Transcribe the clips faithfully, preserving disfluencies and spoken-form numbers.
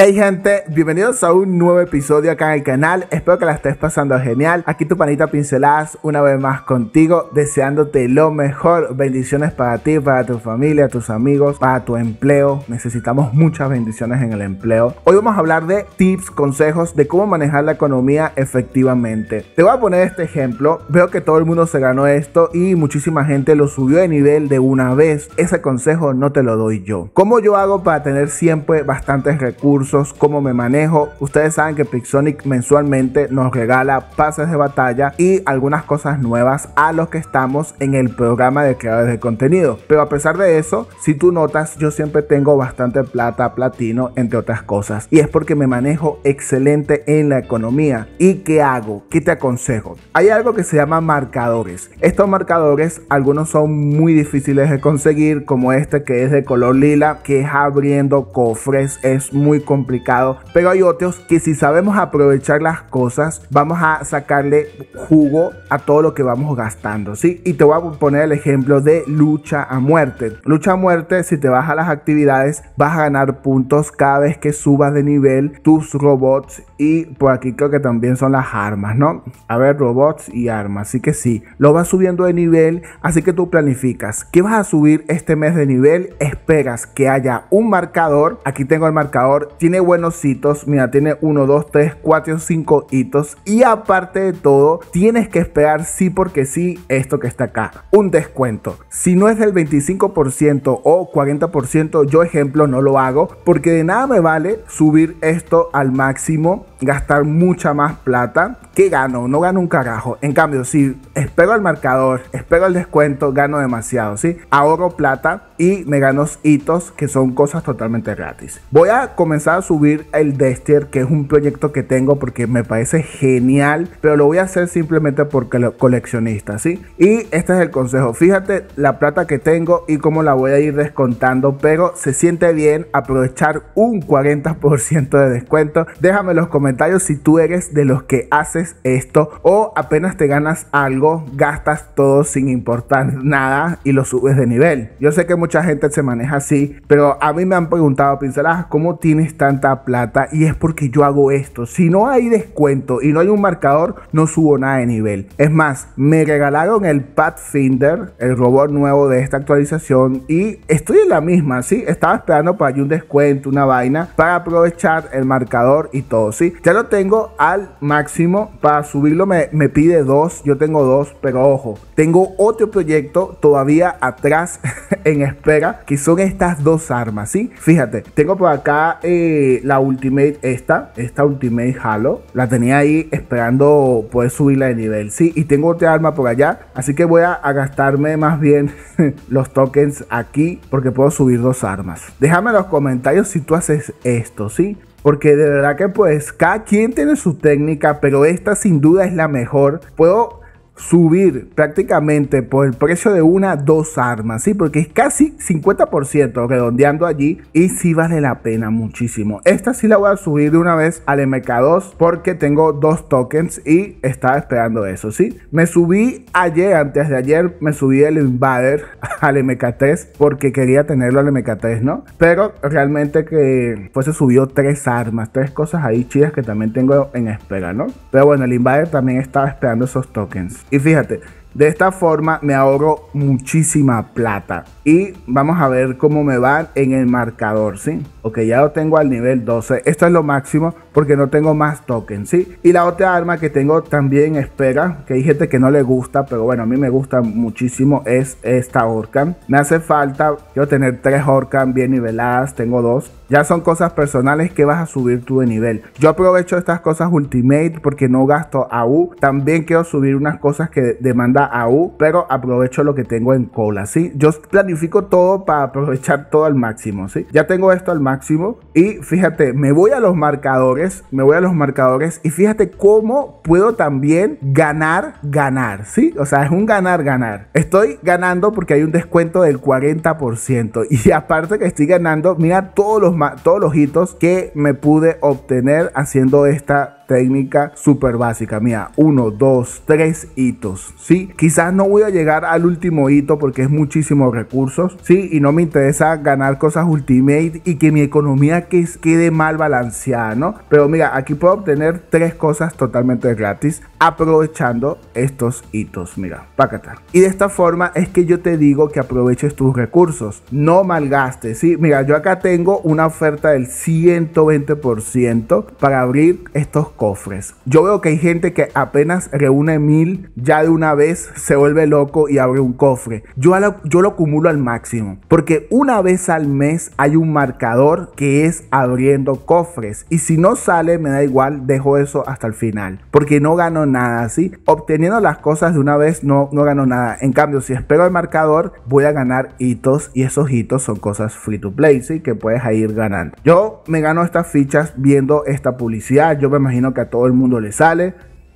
Hey gente, bienvenidos a un nuevo episodio acá en el canal. Espero que la estés pasando genial. Aquí tu panita Pinceladas una vez más contigo, deseándote lo mejor. Bendiciones para ti, para tu familia, tus amigos, para tu empleo. Necesitamos muchas bendiciones en el empleo. Hoy vamos a hablar de tips, consejos de cómo manejar la economía efectivamente. Te voy a poner este ejemplo. Veo que todo el mundo se ganó esto y muchísima gente lo subió de nivel de una vez. Ese consejo no te lo doy yo. ¿Cómo yo hago para tener siempre bastantes recursos? Cómo me manejo. Ustedes saben que Pixonic mensualmente nos regala pases de batalla y algunas cosas nuevas a los que estamos en el programa de creadores de contenido. Pero a pesar de eso, si tú notas, yo siempre tengo bastante plata, platino, entre otras cosas, y es porque me manejo excelente en la economía. ¿Y qué hago? ¿Qué te aconsejo? Hay algo que se llama marcadores. Estos marcadores, algunos son muy difíciles de conseguir, como este que es de color lila, que es abriendo cofres, es muy complicado complicado, pero hay otros que si sabemos aprovechar las cosas, vamos a sacarle jugo a todo lo que vamos gastando, ¿sí? Y te voy a poner el ejemplo de lucha a muerte. Lucha a muerte, si te vas a las actividades, vas a ganar puntos cada vez que subas de nivel tus robots, y por aquí creo que también son las armas, ¿no? A ver, robots y armas, así que sí, lo vas subiendo de nivel, así que tú planificas, ¿qué vas a subir este mes de nivel? Esperas que haya un marcador, aquí tengo el marcador, tiene buenos hitos, mira, tiene uno, dos, tres, cuatro, cinco hitos. Y aparte de todo, tienes que esperar sí porque sí esto que está acá. Un descuento. Si no es del veinticinco por ciento o cuarenta por ciento, yo ejemplo no lo hago. Porque de nada me vale subir esto al máximo, gastar mucha más plata. ¿Qué gano? No gano un carajo. En cambio, si espero el marcador, espero el descuento, gano demasiado, ¿sí? Ahorro plata y me gano hitos que son cosas totalmente gratis. Voy a comenzar a subir el Destier, que es un proyecto que tengo porque me parece genial, pero lo voy a hacer simplemente porque lo coleccionista, ¿sí? Y este es el consejo. Fíjate la plata que tengo y cómo la voy a ir descontando, pero se siente bien aprovechar un cuarenta por ciento de descuento. Déjame en los comentarios si tú eres de los que haces esto o apenas te ganas algo, gastas todo sin importar nada y lo subes de nivel. Yo sé que mucha gente se maneja así, pero a mí me han preguntado, Pinceladas, ¿cómo tienes tanta plata? Y es porque yo hago esto. Si no hay descuento y no hay un marcador, no subo nada de nivel. Es más, me regalaron el Pathfinder, el robot nuevo de esta actualización, y estoy en la misma, ¿sí? Estaba esperando para allí un descuento, una vaina, para aprovechar el marcador y todo, ¿sí? Ya lo tengo al máximo. Para subirlo me, me pide dos, yo tengo dos, pero ojo, tengo otro proyecto todavía atrás en espera, que son estas dos armas, ¿sí? Fíjate, tengo por acá Eh, la Ultimate, esta esta Ultimate Halo, la tenía ahí esperando poder subirla de nivel, sí, y tengo otra arma por allá, así que voy a, a gastarme más bien los tokens aquí porque puedo subir dos armas. Déjame en los comentarios si tú haces esto, sí, porque de verdad que pues cada quien tiene su técnica, pero esta sin duda es la mejor. Puedo subir prácticamente por el precio de una, dos armas, ¿sí? Porque es casi cincuenta por ciento redondeando allí, y sí vale la pena muchísimo. Esta sí la voy a subir de una vez al M K dos porque tengo dos tokens y estaba esperando eso, ¿sí? Me subí ayer, antes de ayer, me subí el Invader al M K tres porque quería tenerlo al M K tres, ¿no? Pero realmente que pues se subió tres armas, tres cosas ahí chidas que también tengo en espera, ¿no? Pero bueno, el Invader también estaba esperando esos tokens. Y fíjate, de esta forma me ahorro muchísima plata. Y vamos a ver cómo me van en el marcador, ¿sí? Ok, ya lo tengo al nivel doce. Esto es lo máximo porque no tengo más tokens, ¿sí? Y la otra arma que tengo también espera, que hay gente que no le gusta, pero bueno, a mí me gusta muchísimo, es esta Orcan. Me hace falta, quiero tener tres Orcan bien niveladas, tengo dos. Ya son cosas personales que vas a subir tú de nivel. Yo aprovecho estas cosas Ultimate porque no gasto A U. También quiero subir unas cosas que demanda A U, pero aprovecho lo que tengo en cola, ¿sí? Yo planifico todo para aprovechar todo al máximo, ¿sí? Ya tengo esto al máximo y fíjate, me voy a los marcadores, me voy a los marcadores y fíjate cómo puedo también ganar, ganar, ¿sí? O sea, es un ganar, ganar. Estoy ganando porque hay un descuento del cuarenta por ciento y aparte que estoy ganando, mira todos los todos los hitos que me pude obtener haciendo esta técnica súper básica. Mira, uno, dos, tres hitos, ¿sí? Quizás no voy a llegar al último hito porque es muchísimos recursos, ¿sí? Y no me interesa ganar cosas ultimate y que mi economía que quede mal balanceada, ¿no? Pero mira, aquí puedo obtener tres cosas totalmente gratis aprovechando estos hitos, mira, pácata. Y de esta forma es que yo te digo que aproveches tus recursos, no malgastes, ¿sí? Mira, yo acá tengo una oferta del ciento veinte por ciento para abrir estos cofres. Yo veo que hay gente que apenas reúne mil, ya de una vez se vuelve loco y abre un cofre. Yo lo, yo lo acumulo al máximo, porque una vez al mes hay un marcador que es abriendo cofres, y si no sale me da igual, dejo eso hasta el final, porque no gano nada, ¿sí? Obteniendo las cosas de una vez no, no gano nada. En cambio, si espero el marcador, voy a ganar hitos, y esos hitos son cosas free to play, ¿sí? Que puedes ahí ir ganando. Yo me gano estas fichas viendo esta publicidad. Yo me imagino que a todo el mundo le sale.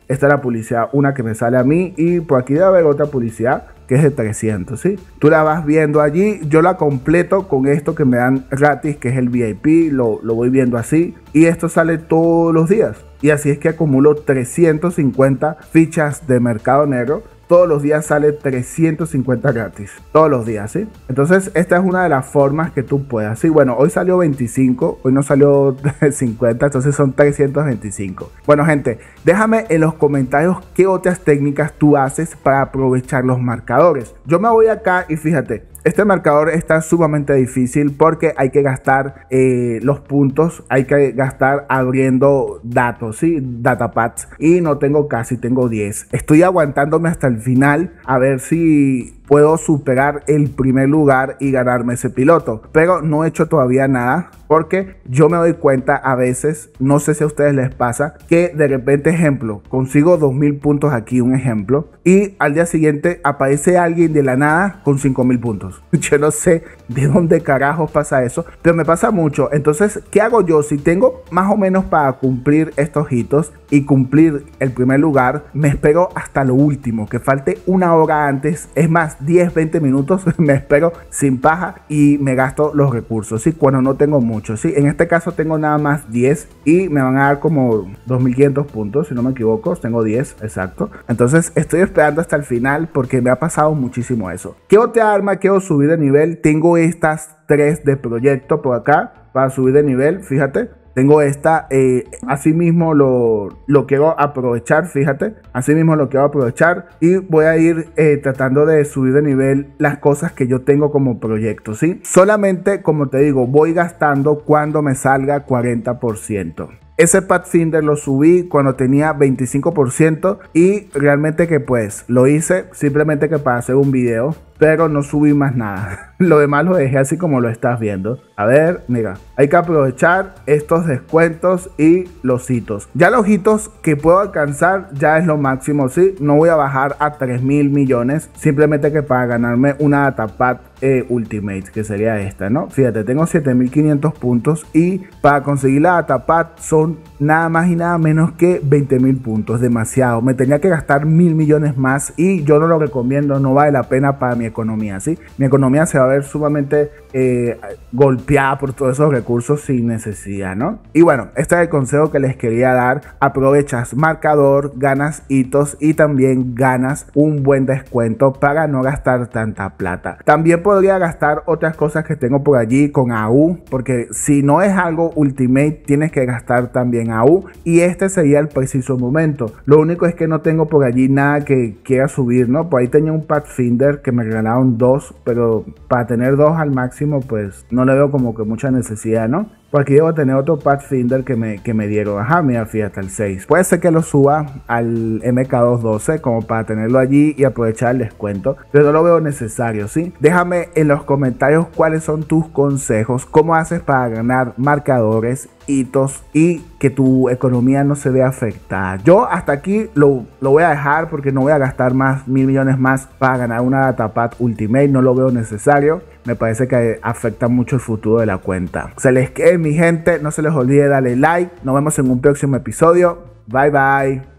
Esta es la publicidad, una que me sale a mí, y por aquí debe haber otra publicidad que es de trescientos, ¿sí? Tú la vas viendo allí, yo la completo con esto que me dan gratis, que es el V I P, lo, lo voy viendo así, y esto sale todos los días, y así es que acumulo trescientas cincuenta fichas de mercado negro. Todos los días sale trescientas cincuenta gratis. Todos los días, ¿sí? Entonces, esta es una de las formas que tú puedas. Sí, bueno, hoy salió veinticinco. Hoy no salió cincuenta. Entonces, son trescientas veinticinco. Bueno, gente, déjame en los comentarios qué otras técnicas tú haces para aprovechar los marcadores. Yo me voy acá y fíjate. Este marcador está sumamente difícil porque hay que gastar eh, los puntos, hay que gastar abriendo datos, ¿sí? Datapads. Y no tengo casi, tengo diez. Estoy aguantándome hasta el final a ver si puedo superar el primer lugar y ganarme ese piloto. Pero no he hecho todavía nada porque yo me doy cuenta a veces, no sé si a ustedes les pasa, que de repente, ejemplo, consigo dos mil puntos aquí, un ejemplo, y al día siguiente aparece alguien de la nada con cinco mil puntos. Yo no sé de dónde carajos pasa eso, pero me pasa mucho. Entonces, ¿qué hago yo? Si tengo más o menos para cumplir estos hitos y cumplir el primer lugar, me espero hasta lo último, que falte una hora antes, es más, diez, veinte minutos, me espero sin paja y me gasto los recursos, ¿sí? Cuando no tengo mucho, ¿sí? En este caso tengo nada más diez y me van a dar como dos mil quinientos puntos, si no me equivoco, tengo diez, exacto. Entonces estoy esperando hasta el final porque me ha pasado muchísimo eso. ¿Qué otra arma quiero subir de nivel? Tengo estas tres de proyecto por acá para subir de nivel, fíjate. Tengo esta, eh, así mismo lo, lo quiero aprovechar, fíjate, así mismo lo quiero aprovechar y voy a ir eh, tratando de subir de nivel las cosas que yo tengo como proyecto, ¿sí? Solamente, como te digo, voy gastando cuando me salga cuarenta por ciento. Ese Pathfinder lo subí cuando tenía veinticinco por ciento y realmente que pues lo hice simplemente que para hacer un video, pero no subí más nada. Lo demás lo dejé así como lo estás viendo. A ver, mira, hay que aprovechar estos descuentos y los hitos. Ya los hitos que puedo alcanzar ya es lo máximo, ¿sí? No voy a bajar a tres mil millones, simplemente que para ganarme una datapad eh, Ultimate, que sería esta, ¿no? Fíjate, tengo siete mil quinientos puntos y para conseguir la datapad son nada más y nada menos que veinte mil puntos, demasiado. Me tenía que gastar mil millones más y yo no lo recomiendo, no vale la pena para mi economía, ¿sí? Mi economía se va a ver sumamente eh, golpeada por todos esos recursos sin necesidad, ¿no? Y bueno, este es el consejo que les quería dar. Aprovechas marcador, ganas hitos y también ganas un buen descuento para no gastar tanta plata. También podría gastar otras cosas que tengo por allí con A U, porque si no es algo Ultimate, tienes que gastar también A U y este sería el preciso momento. Lo único es que no tengo por allí nada que quiera subir, ¿no? Por ahí tenía un Pathfinder que me regalaron dos, pero para tener dos al máximo pues no le veo como que mucha necesidad, ¿no? Por aquí debo tener otro Pathfinder que me, que me dieron. Ajá, mira, fíjate, el seis. Puede ser que lo suba al M K doscientos doce como para tenerlo allí y aprovechar el descuento, pero no lo veo necesario, ¿sí? Déjame en los comentarios cuáles son tus consejos, cómo haces para ganar marcadores, hitos y que tu economía no se vea afectada. Yo hasta aquí lo, lo voy a dejar porque no voy a gastar más mil millones más para ganar una datapad Ultimate. No lo veo necesario. Me parece que afecta mucho el futuro de la cuenta. Se les quede, mi gente, no se les olvide darle like. Nos vemos en un próximo episodio. Bye bye.